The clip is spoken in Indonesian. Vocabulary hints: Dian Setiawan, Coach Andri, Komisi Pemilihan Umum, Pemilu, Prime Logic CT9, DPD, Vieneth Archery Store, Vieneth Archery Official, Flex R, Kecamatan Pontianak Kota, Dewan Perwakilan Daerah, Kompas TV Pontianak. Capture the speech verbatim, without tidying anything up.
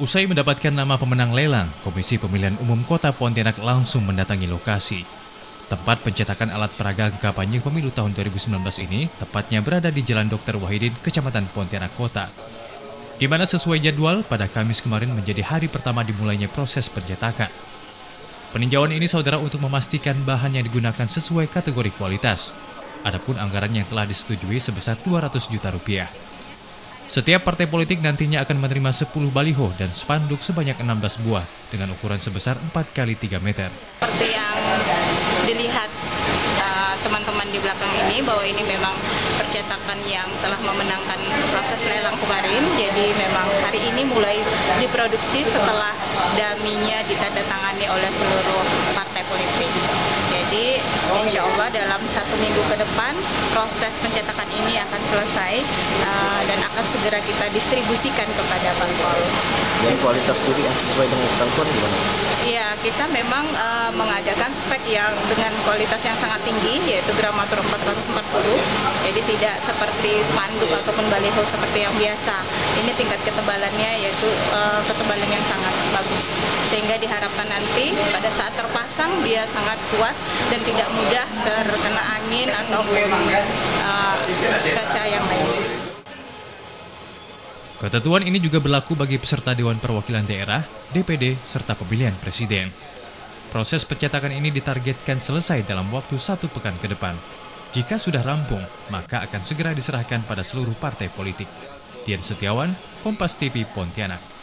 Usai mendapatkan nama pemenang lelang, Komisi Pemilihan Umum Kota Pontianak langsung mendatangi lokasi. Tempat pencetakan alat peraga kampanye pemilu tahun dua ribu sembilan belas ini tepatnya berada di Jalan Dokter Wahidin, Kecamatan Pontianak Kota. Di mana sesuai jadwal, pada Kamis kemarin menjadi hari pertama dimulainya proses pencetakan. Peninjauan ini saudara untuk memastikan bahan yang digunakan sesuai kategori kualitas. Adapun anggaran yang telah disetujui sebesar dua ratus juta rupiah. Setiap partai politik nantinya akan menerima sepuluh baliho dan spanduk sebanyak enam belas buah dengan ukuran sebesar empat kali tiga meter. Seperti yang dilihat teman-teman uh, di belakang ini, bahwa ini memang percetakan yang telah memenangkan proses lelang kemarin. Jadi memang hari ini mulai diproduksi setelah daminya ditandatangani oleh seluruh partai politik. Jadi insya Allah dalam satu minggu ke depan proses pencetakan ini akan selesai uh, dan akan segera kita distribusikan kepada parpol. Dan kualitas studi yang sesuai dengan ketentuan gimana? Iya, kita memang uh, mengadakan spek yang dengan kualitas yang sangat tinggi, yaitu gramatur empat ratus empat puluh. Jadi tidak seperti spanduk ataupun baliho seperti yang biasa. Ini tingkat ketebalannya yaitu uh, ketebalan yang sangat bagus. Sehingga diharapkan nanti pada saat terpasang dia sangat kuat dan tidak mudah terkena angin ataupun uh, cuaca yang lain. Ketentuan ini juga berlaku bagi peserta Dewan Perwakilan Daerah, D P D, serta pemilihan presiden. Proses pencetakan ini ditargetkan selesai dalam waktu satu pekan ke depan. Jika sudah rampung, maka akan segera diserahkan pada seluruh partai politik. Dian Setiawan, Kompas T V Pontianak.